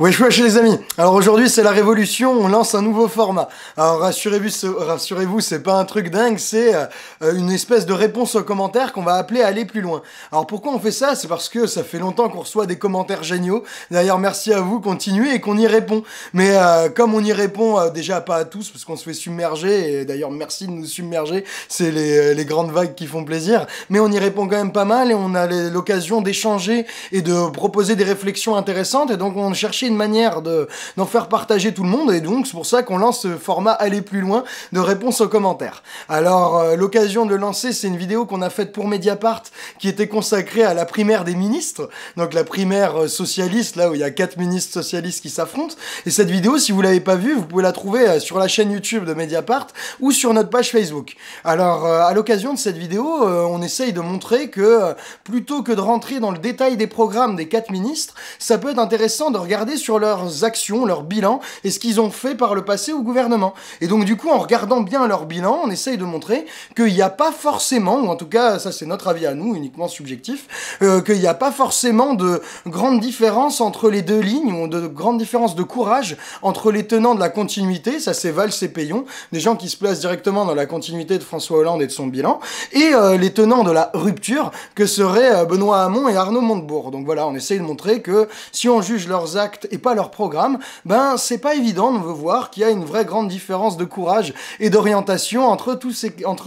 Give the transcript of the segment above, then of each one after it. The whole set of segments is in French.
Wesh wesh les amis, alors aujourd'hui c'est la révolution, on lance un nouveau format. Alors rassurez-vous, c'est pas un truc dingue, c'est une espèce de réponse aux commentaires qu'on va appeler à aller plus loin. Alors pourquoi on fait ça? C'est parce que ça fait longtemps qu'on reçoit des commentaires géniaux, d'ailleurs merci à vous, continuez et qu'on y répond. Mais comme on y répond déjà pas à tous, parce qu'on se fait submerger, et d'ailleurs merci de nous submerger, c'est les grandes vagues qui font plaisir, mais on y répond quand même pas mal et on a l'occasion d'échanger et de proposer des réflexions intéressantes, et donc on cherche une manière d'en faire partager tout le monde, et donc c'est pour ça qu'on lance ce format aller plus loin de réponse aux commentaires. Alors l'occasion de le lancer, c'est une vidéo qu'on a faite pour Mediapart qui était consacrée à la primaire des ministres, donc la primaire socialiste, là où il y a 4 ministres socialistes qui s'affrontent, et cette vidéo, si vous l'avez pas vue, vous pouvez la trouver sur la chaîne YouTube de Mediapart ou sur notre page Facebook. Alors à l'occasion de cette vidéo, on essaye de montrer que plutôt que de rentrer dans le détail des programmes des 4 ministres, ça peut être intéressant de regarder sur leurs actions, leur bilan, et ce qu'ils ont fait par le passé au gouvernement. Et donc du coup, en regardant bien leur bilan, on essaye de montrer qu'il n'y a pas forcément, ou en tout cas, ça c'est notre avis à nous, uniquement subjectif, qu'il n'y a pas forcément de grande différence entre les deux lignes, ou de grande différence de courage entre les tenants de la continuité, ça c'est Valls et Peillon, des gens qui se placent directement dans la continuité de François Hollande et de son bilan, et les tenants de la rupture, que seraient Benoît Hamon et Arnaud Montebourg. Donc voilà, on essaye de montrer que si on juge leurs actes et pas leur programme, ben c'est pas évident de voir qu'il y a une vraie grande différence de courage et d'orientation entre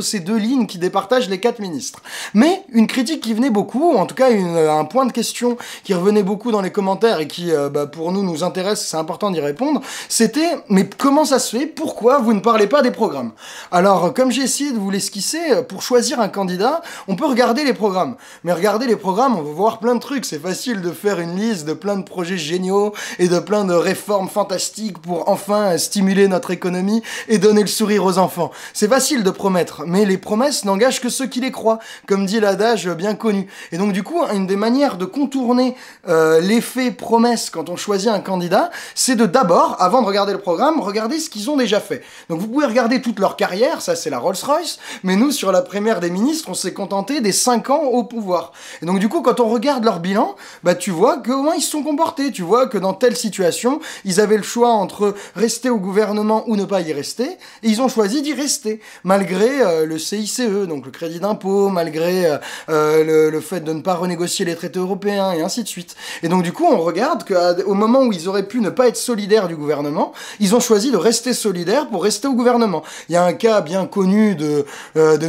ces deux lignes qui départagent les 4 ministres. Mais une critique qui venait beaucoup, en tout cas un point de question qui revenait beaucoup dans les commentaires et qui pour nous intéresse, c'est important d'y répondre, c'était mais comment ça se fait, pourquoi vous ne parlez pas des programmes? Alors comme j'ai essayé de vous l'esquisser, pour choisir un candidat, on peut regarder les programmes. Mais regarder les programmes, on va voir plein de trucs, c'est facile de faire une liste de plein de projets géniaux et de plein de réformes fantastiques pour enfin stimuler notre économie et donner le sourire aux enfants. C'est facile de promettre, mais les promesses n'engagent que ceux qui les croient, comme dit l'adage bien connu. Et donc du coup, une des manières de contourner l'effet promesse quand on choisit un candidat, c'est de d'abord, avant de regarder le programme, regarder ce qu'ils ont déjà fait. Donc vous pouvez regarder toute leur carrière, ça c'est la Rolls-Royce, mais nous sur la primaire des ministres, on s'est contenté des 5 ans au pouvoir. Et donc du coup, quand on regarde leur bilan, bah tu vois qu'au moins ils se sont comportés, tu vois que dans telle situation, ils avaient le choix entre rester au gouvernement ou ne pas y rester, et ils ont choisi d'y rester, malgré le CICE, donc le crédit d'impôt, malgré le fait de ne pas renégocier les traités européens, et ainsi de suite. Et donc du coup, on regarde qu'au moment où ils auraient pu ne pas être solidaires du gouvernement, ils ont choisi de rester solidaires pour rester au gouvernement. Il y a un cas bien connu de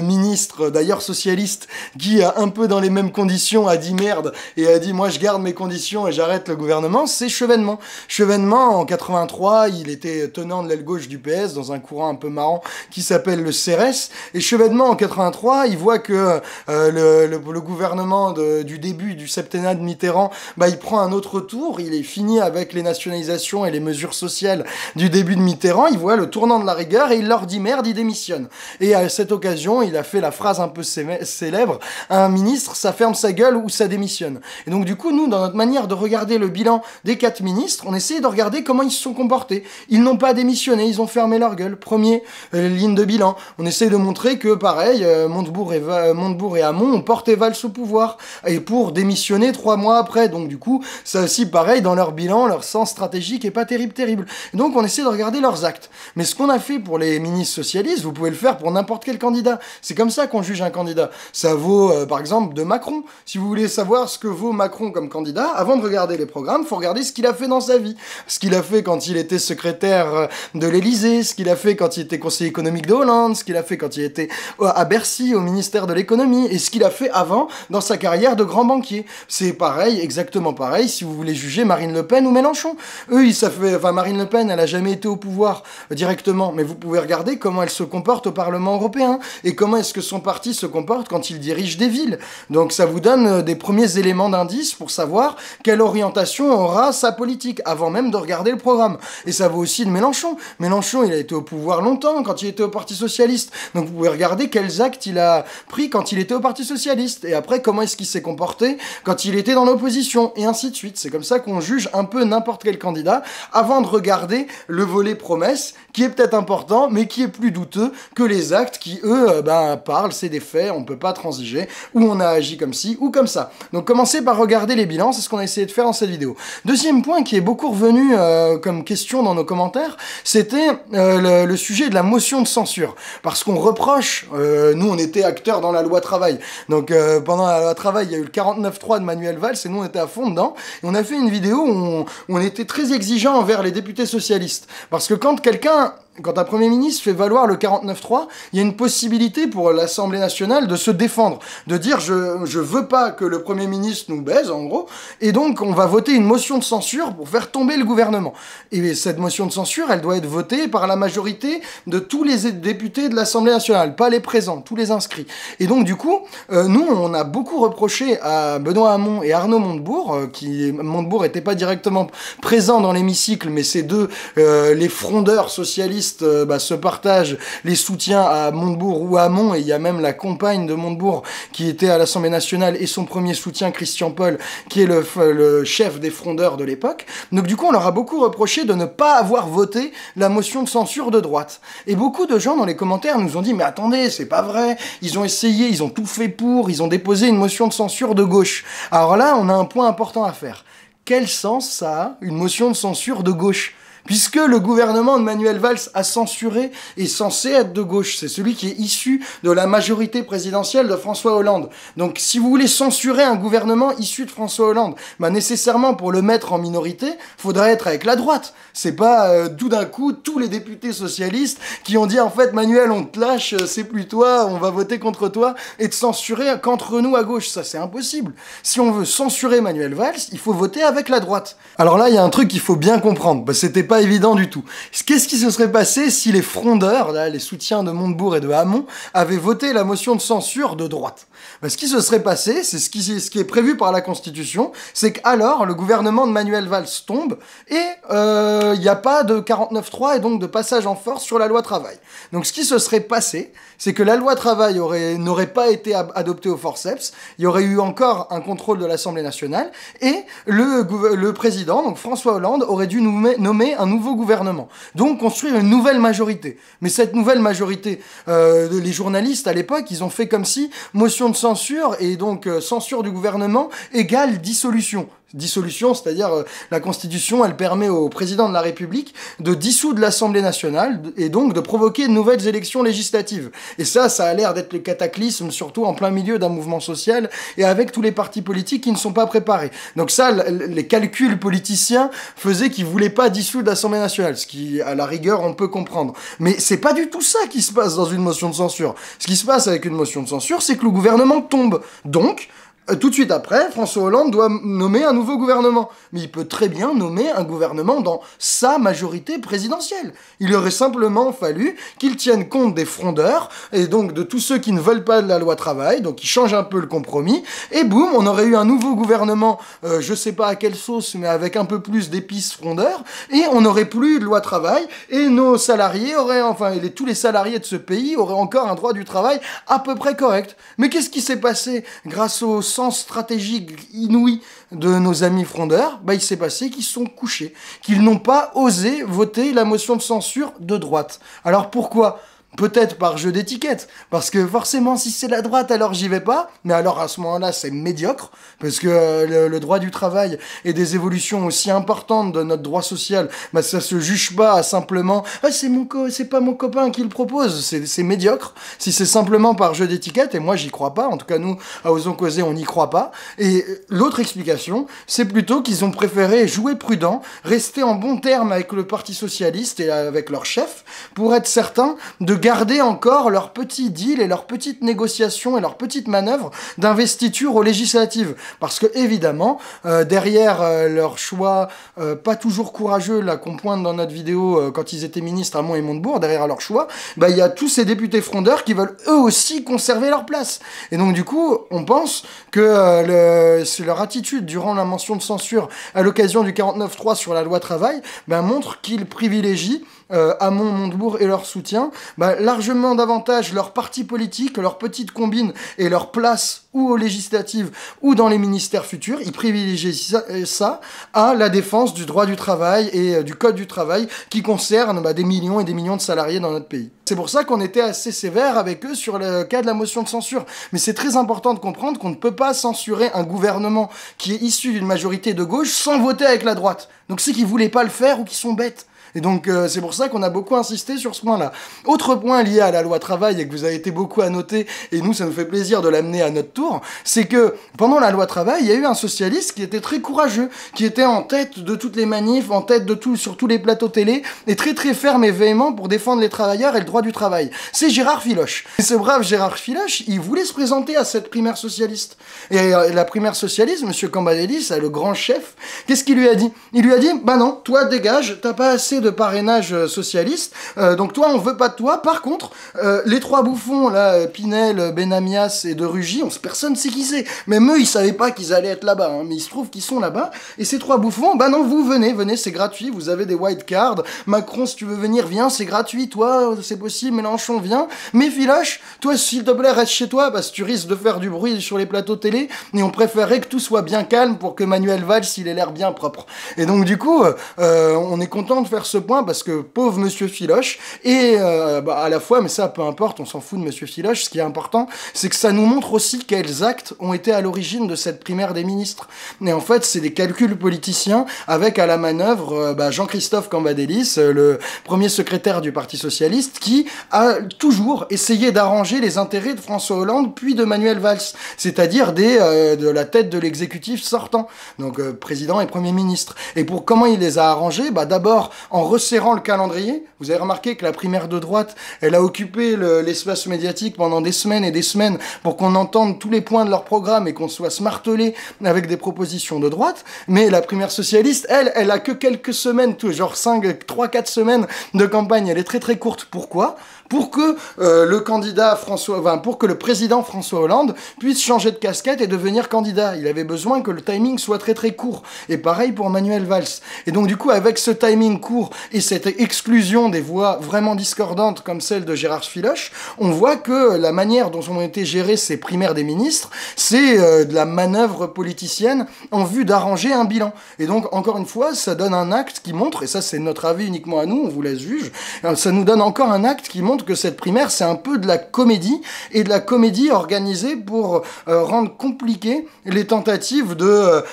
ministre, d'ailleurs socialiste, qui, un peu dans les mêmes conditions, a dit merde, et a dit moi je garde mes conditions et j'arrête le gouvernement, c'est Chevènement. Chevènement, en 83, il était tenant de l'aile gauche du PS, dans un courant un peu marrant qui s'appelle le CERES, et Chevènement, en 83, il voit que le gouvernement du début du septennat de Mitterrand, bah, il prend un autre tour, il est fini avec les nationalisations et les mesures sociales du début de Mitterrand, il voit le tournant de la rigueur, et il leur dit merde, il démissionne. Et à cette occasion, il a fait la phrase un peu célèbre, un ministre, ça ferme sa gueule ou ça démissionne. Et donc du coup, nous, dans notre manière de regarder le bilan des 4 ministres, on essayait de regarder comment ils se sont comportés. Ils n'ont pas démissionné, ils ont fermé leur gueule. Premier, ligne de bilan. On essaye de montrer que, pareil, Montebourg et Hamon ont porté Valls au pouvoir, et pour démissionner 3 mois après. Donc du coup, ça aussi, pareil, dans leur bilan, leur sens stratégique est pas terrible. Et donc on essaie de regarder leurs actes. Mais ce qu'on a fait pour les ministres socialistes, vous pouvez le faire pour n'importe quel candidat. C'est comme ça qu'on juge un candidat. Ça vaut, par exemple, de Macron. Si vous voulez savoir ce que vaut Macron comme candidat, avant de regarder les programmes, faut regarder ce qu'il a fait dans sa vie, ce qu'il a fait quand il était secrétaire de l'Elysée, ce qu'il a fait quand il était conseiller économique de Hollande, ce qu'il a fait quand il était à Bercy, au ministère de l'économie, et ce qu'il a fait avant dans sa carrière de grand banquier. C'est pareil, exactement pareil, si vous voulez juger Marine Le Pen ou Mélenchon. Eux, ils savent, enfin Marine Le Pen, elle a jamais été au pouvoir directement, mais vous pouvez regarder comment elle se comporte au Parlement européen, et comment est-ce que son parti se comporte quand il dirige des villes. Donc ça vous donne des premiers éléments d'indice pour savoir quelle orientation aura sa politique, avant même de regarder le programme. Et ça vaut aussi de Mélenchon. Mélenchon, il a été au pouvoir longtemps quand il était au Parti Socialiste. Donc vous pouvez regarder quels actes il a pris quand il était au Parti Socialiste. Et après, comment est-ce qu'il s'est comporté quand il était dans l'opposition. Et ainsi de suite. C'est comme ça qu'on juge un peu n'importe quel candidat, avant de regarder le volet promesse, qui est peut-être important, mais qui est plus douteux que les actes qui, eux, parlent, c'est des faits, on peut pas transiger, ou on a agi comme ci, ou comme ça. Donc commencez par regarder les bilans, c'est ce qu'on a essayé de faire dans cette vidéo. Deuxième point qui est beaucoup revenu comme question dans nos commentaires, c'était le sujet de la motion de censure. Parce qu'on reproche, nous on était acteurs dans la loi travail, donc pendant la loi travail il y a eu le 49.3 de Manuel Valls et nous on était à fond dedans, et on a fait une vidéo où on était très exigeant envers les députés socialistes. Parce que quand un Premier ministre fait valoir le 49.3, il y a une possibilité pour l'Assemblée nationale de se défendre, de dire je veux pas que le Premier ministre nous baise, en gros, et donc on va voter une motion de censure pour faire tomber le gouvernement. Et cette motion de censure, elle doit être votée par la majorité de tous les députés de l'Assemblée nationale, pas les présents, tous les inscrits. Et donc du coup, nous, on a beaucoup reproché à Benoît Hamon et Arnaud Montebourg, Montebourg n'était pas directement présent dans l'hémicycle, mais ces deux, les frondeurs socialistes, se partagent les soutiens à Montebourg ou à Hamon, et il y a même la compagne de Montebourg qui était à l'Assemblée nationale et son premier soutien, Christian Paul, qui est le chef des frondeurs de l'époque. Donc du coup, on leur a beaucoup reproché de ne pas avoir voté la motion de censure de droite. Et beaucoup de gens dans les commentaires nous ont dit « Mais attendez, c'est pas vrai, ils ont essayé, ils ont tout fait pour, ils ont déposé une motion de censure de gauche. » Alors là, on a un point important à faire. Quel sens ça a, une motion de censure de gauche ? Puisque le gouvernement de Manuel Valls a censuré est censé être de gauche. C'est celui qui est issu de la majorité présidentielle de François Hollande. Donc si vous voulez censurer un gouvernement issu de François Hollande, bah nécessairement pour le mettre en minorité, faudra être avec la droite. C'est pas tout d'un coup tous les députés socialistes qui ont dit en fait Manuel on te lâche, c'est plus toi, on va voter contre toi, et de censurer qu'entre nous à gauche. Ça c'est impossible. Si on veut censurer Manuel Valls, il faut voter avec la droite. Alors là il y a un truc qu'il faut bien comprendre, c'était pas évident du tout. Qu'est-ce qui se serait passé si les frondeurs, là, les soutiens de Montebourg et de Hamon, avaient voté la motion de censure de droite? Ben, ce qui se serait passé, c'est ce qui est prévu par la Constitution, c'est qu'alors le gouvernement de Manuel Valls tombe et il n'y a pas de 49.3 et donc de passage en force sur la loi travail. Donc ce qui se serait passé, c'est que la loi travail n'aurait pas été adoptée au forceps, il y aurait eu encore un contrôle de l'Assemblée nationale et le président, donc François Hollande, aurait dû nommer un nouveau gouvernement, donc construire une nouvelle majorité. Mais cette nouvelle majorité, les journalistes à l'époque, ils ont fait comme si motion de censure et donc censure du gouvernement égale dissolution. Dissolution, c'est-à-dire la Constitution, elle permet au président de la République de dissoudre l'Assemblée nationale et donc de provoquer de nouvelles élections législatives. Et ça, ça a l'air d'être le cataclysme, surtout en plein milieu d'un mouvement social et avec tous les partis politiques qui ne sont pas préparés. Donc ça, les calculs politiciens faisaient qu'ils voulaient pas dissoudre l'Assemblée nationale, ce qui, à la rigueur, on peut comprendre. Mais c'est pas du tout ça qui se passe dans une motion de censure. Ce qui se passe avec une motion de censure, c'est que le gouvernement tombe. Donc, tout de suite après, François Hollande doit nommer un nouveau gouvernement. Mais il peut très bien nommer un gouvernement dans sa majorité présidentielle. Il aurait simplement fallu qu'il tienne compte des frondeurs, et donc de tous ceux qui ne veulent pas de la loi travail, donc ils changent un peu le compromis, et boum, on aurait eu un nouveau gouvernement, je sais pas à quelle sauce, mais avec un peu plus d'épices frondeurs, et on n'aurait plus de loi travail, et nos salariés auraient, enfin, tous les salariés de ce pays auraient encore un droit du travail à peu près correct. Mais qu'est-ce qui s'est passé grâce au sens stratégique inouï de nos amis frondeurs? Bah, il s'est passé qu'ils sont couchés, qu'ils n'ont pas osé voter la motion de censure de droite. Alors pourquoi ? Peut-être par jeu d'étiquette, parce que forcément si c'est la droite alors j'y vais pas, mais alors à ce moment-là c'est médiocre, parce que le droit du travail et des évolutions aussi importantes de notre droit social, bah ça se juge pas à simplement « Ah c'est pas mon copain qui le propose », c'est médiocre, si c'est simplement par jeu d'étiquette, et moi j'y crois pas, en tout cas nous à Osons Causé on n'y croit pas, et l'autre explication c'est plutôt qu'ils ont préféré jouer prudent, rester en bon terme avec le Parti Socialiste et avec leur chef, pour être certains de garder encore leurs petits deals et leurs petites négociations et leurs petites manœuvres d'investiture aux législatives. Parce que, évidemment, derrière leur choix pas toujours courageux qu'on pointe dans notre vidéo quand ils étaient ministres, Hamon et Montebourg, derrière leur choix, bah, y a tous ces députés frondeurs qui veulent eux aussi conserver leur place. Et donc, du coup, on pense que leur attitude durant la motion de censure à l'occasion du 49.3 sur la loi travail, bah, montre qu'ils privilégient Hamon, Montebourg et leur soutien, bah, largement davantage leur parti politique, leur petite combine et leur place ou aux législatives ou dans les ministères futurs. Ils privilégient ça à la défense du droit du travail et du code du travail qui concerne des millions et des millions de salariés dans notre pays. C'est pour ça qu'on était assez sévère avec eux sur le cas de la motion de censure. Mais c'est très important de comprendre qu'on ne peut pas censurer un gouvernement qui est issu d'une majorité de gauche sans voter avec la droite. Donc c'est qu'ils voulaient pas le faire ou qu'ils sont bêtes. Et donc c'est pour ça qu'on a beaucoup insisté sur ce point-là. Autre point lié à la loi travail et que vous avez été beaucoup à noter, et nous ça nous fait plaisir de l'amener à notre tour, c'est que pendant la loi travail, il y a eu un socialiste qui était très courageux, qui était en tête de toutes les manifs, en tête de tout, sur tous les plateaux télé, et très ferme et véhément pour défendre les travailleurs et le droit du travail. C'est Gérard Filoche. Et ce brave Gérard Filoche, il voulait se présenter à cette primaire socialiste. Et la primaire socialiste, monsieur Cambadélis, le grand chef, qu'est-ce qu'il lui a dit? Il lui a dit, bah non, toi dégage, t'as pas assez de parrainage socialiste, donc toi on veut pas de toi, par contre les trois bouffons là, Pinel, Benamias et De Rugy, personne sait qui c'est, même eux ils savaient pas qu'ils allaient être là-bas, hein, mais il se trouve qu'ils sont là-bas, et ces trois bouffons, bah non vous venez, c'est gratuit, vous avez des white cards, Macron si tu veux venir viens, c'est gratuit, toi c'est possible, Mélenchon viens, mais Filoche, toi s'il te plaît reste chez toi, parce que tu risques de faire du bruit sur les plateaux télé, et on préférait que tout soit bien calme pour que Manuel Valls il ait l'air bien propre. Et donc du coup on est content de faire ce point parce que pauvre monsieur Filoche et à la fois, mais ça peu importe, on s'en fout de monsieur Filoche, ce qui est important c'est que ça nous montre aussi quels actes ont été à l'origine de cette primaire des ministres, et en fait c'est des calculs politiciens avec à la manœuvre Jean-Christophe Cambadélis, le premier secrétaire du Parti Socialiste, qui a toujours essayé d'arranger les intérêts de François Hollande puis de Manuel Valls, c'est-à-dire de la tête de l'exécutif sortant, donc président et premier ministre. Et pour comment il les a arrangés, d'abord en resserrant le calendrier. Vous avez remarqué que la primaire de droite, elle a occupé l'espace médiatique pendant des semaines pour qu'on entende tous les points de leur programme et qu'on soit se marteler avec des propositions de droite. Mais la primaire socialiste, elle a que quelques semaines, genre 3-4 semaines de campagne. Elle est très courte. Pourquoi ? Pour que le président François Hollande puisse changer de casquette et devenir candidat. Il avait besoin que le timing soit très court. Et pareil pour Manuel Valls. Et donc du coup, avec ce timing court et cette exclusion des voix vraiment discordantes comme celle de Gérard Filoche, on voit que la manière dont ont été gérées ces primaires des ministres, c'est de la manœuvre politicienne en vue d'arranger un bilan. Et donc, encore une fois, ça donne un acte qui montre, et ça c'est notre avis uniquement à nous, on vous laisse juger, ça nous donne encore un acte qui montre que cette primaire, c'est un peu de la comédie, et de la comédie organisée pour rendre compliquées les tentatives de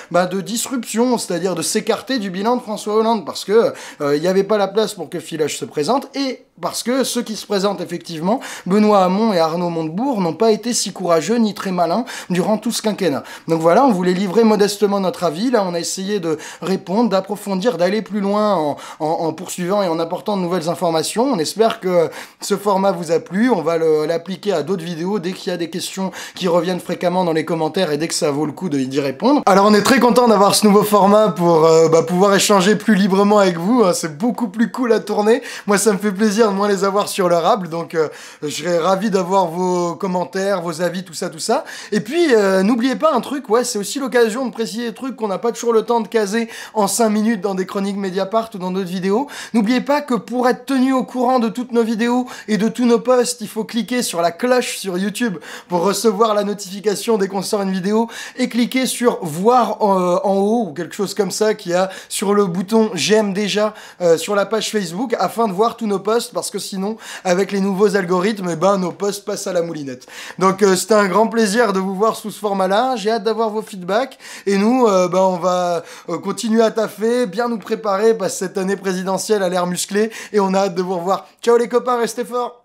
disruption, c'est-à-dire de s'écarter du bilan de François Hollande, parce que il n'y avait pas la place pour que Filoche se présente, et parce que ceux qui se présentent effectivement, Benoît Hamon et Arnaud Montebourg, n'ont pas été si courageux ni très malins durant tout ce quinquennat. Donc voilà, on voulait livrer modestement notre avis, là on a essayé de répondre, d'approfondir, d'aller plus loin en poursuivant et en apportant de nouvelles informations. On espère que ce format vous a plu, on va l'appliquer à d'autres vidéos dès qu'il y a des questions qui reviennent fréquemment dans les commentaires et dès que ça vaut le coup d'y répondre. Alors on est très content d'avoir ce nouveau format pour pouvoir échanger plus librement avec vous, hein. C'est beaucoup plus cool à tourner, moi ça me fait plaisir de moins les avoir sur leur hable, donc je serais ravi d'avoir vos commentaires, vos avis, tout ça. Et puis n'oubliez pas un truc, ouais, c'est aussi l'occasion de préciser des trucs qu'on n'a pas toujours le temps de caser en 5 minutes dans des chroniques Mediapart ou dans d'autres vidéos. N'oubliez pas que pour être tenu au courant de toutes nos vidéos et de tous nos posts, il faut cliquer sur la cloche sur YouTube pour recevoir la notification dès qu'on sort une vidéo, et cliquer sur voir en haut ou quelque chose comme ça qui a sur le bouton j'aime déjà sur la page Facebook, afin de voir tous nos posts, parce que sinon avec les nouveaux algorithmes nos posts passent à la moulinette. Donc c'était un grand plaisir de vous voir sous ce format là, j'ai hâte d'avoir vos feedbacks, et nous on va continuer à taffer, bien nous préparer, parce que cette année présidentielle a l'air musclée et on a hâte de vous revoir. Ciao les copains, restez forts.